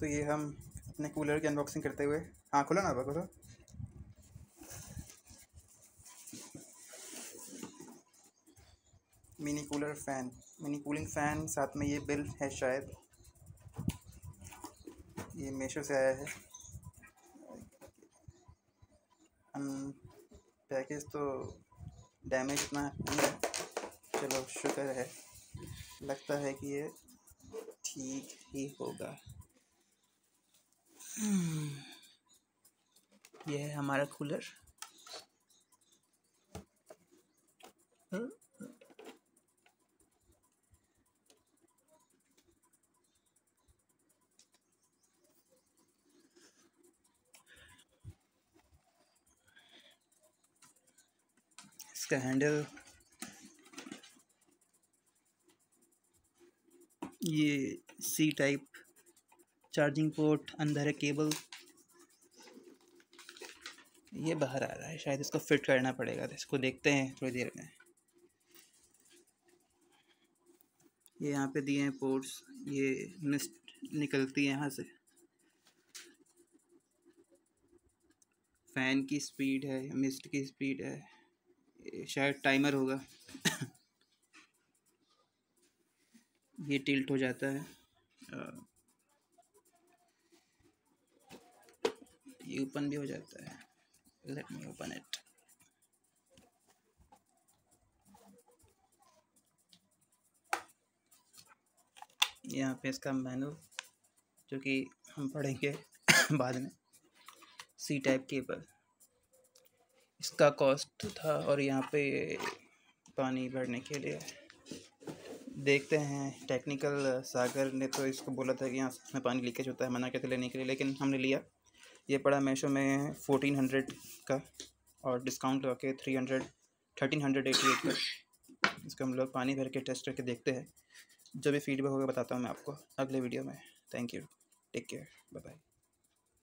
तो ये हम अपने कूलर की अनबॉक्सिंग करते हुए, हाँ खोलो ना, खोलो। Mini cooler fan, mini cooling fan, साथ में ये बिल है शायद, ये मीशो से आया है। पैकेज तो डैमेज ना, चलो शुक्र है, लगता है कि ये ठीक ही होगा। यह है हमारा कूलर। इसका हैंडल ये सी टाइप, चार्जिंग पोर्ट, अंदर है केबल, ये बाहर आ रहा है, शायद इसको फिट करना पड़ेगा, तो इसको देखते हैं थोड़ी देर में। ये यहाँ पे दिए हैं पोर्ट्स, ये मिस्ट निकलती है यहाँ से। फैन की स्पीड है, मिस्ट की स्पीड है, शायद टाइमर होगा। ये टिल्ट हो जाता है, ये ओपन भी हो जाता है। Let me open it. यहाँ पे इसका मैनुअल जो कि हम पढ़ेंगे बाद में। सी टाइप केबल, इसका कॉस्ट था, और यहाँ पे पानी भरने के लिए देखते हैं। टेक्निकल सागर ने तो इसको बोला था कि यहाँ में पानी लीकेज होता है, मना करते लेने के लिए, लेकिन हमने लिया। ये पड़ा मीशो में 1400 का, और डिस्काउंट लगा के 1388 का। इसको हम लोग पानी भर के टेस्ट करके देखते हैं, जो भी फीडबैक होगा बताता हूँ मैं आपको अगले वीडियो में। Thank you, take care, bye bye.